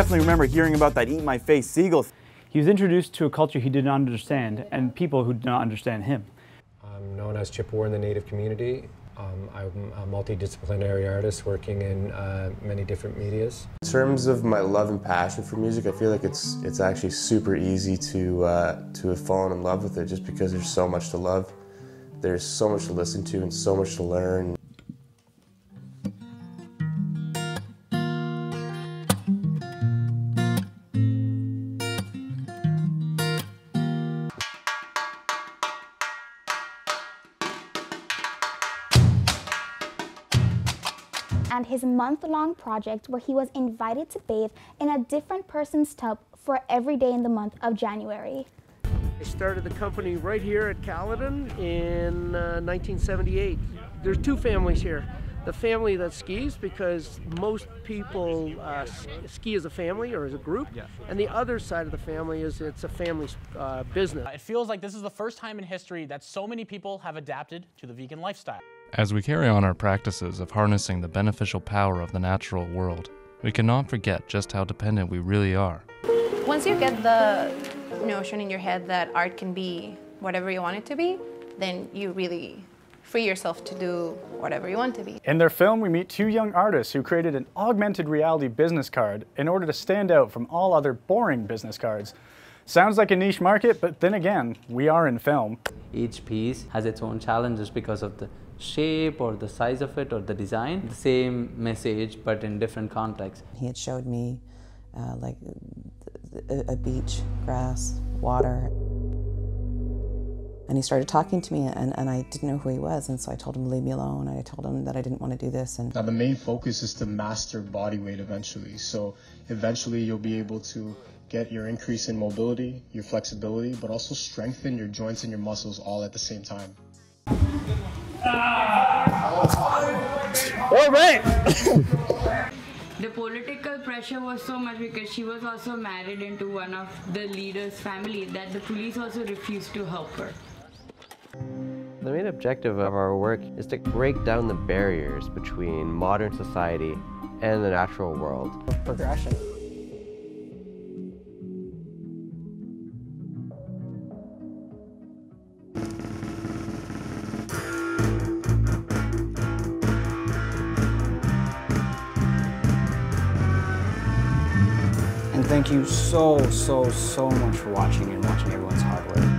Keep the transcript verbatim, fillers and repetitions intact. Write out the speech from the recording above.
definitely remember hearing about that Eat My Face seagull. He was introduced to a culture he did not understand and people who did not understand him. I'm known as Chippewa in the Native community. Um, I'm a multidisciplinary artist working in uh, many different medias. In terms of my love and passion for music, I feel like it's it's actually super easy to uh, to have fallen in love with it, just because there's so much to love, there's so much to listen to, and so much to learn. And his month-long project where he was invited to bathe in a different person's tub for every day in the month of January. I started the company right here at Caledon in uh, nineteen seventy-eight. There's two families here. The family that skis, because most people uh, ski as a family or as a group, yeah. And the other side of the family is it's a family uh, business. It feels like this is the first time in history that so many people have adapted to the vegan lifestyle. As we carry on our practices of harnessing the beneficial power of the natural world, we cannot forget just how dependent we really are. Once you get the notion in your head that art can be whatever you want it to be, then you really free yourself to do whatever you want to be. In their film, we meet two young artists who created an augmented reality business card in order to stand out from all other boring business cards. Sounds like a niche market, but then again, we are in film. Each piece has its own challenges because of the shape or the size of it or the design. The same message, but in different contexts. He had showed me uh, like a, a beach, grass, water. And he started talking to me, and, and I didn't know who he was, and so I told him to leave me alone, and I told him that I didn't want to do this. And now the main focus is to master body weight eventually. So eventually you'll be able to get your increase in mobility, your flexibility, but also strengthen your joints and your muscles all at the same time. All right. The political pressure was so much because she was also married into one of the leader's family that the police also refused to help her. The main objective of our work is to break down the barriers between modern society and the natural world. Progression. Thank you so, so, so much for watching and watching everyone's hard work.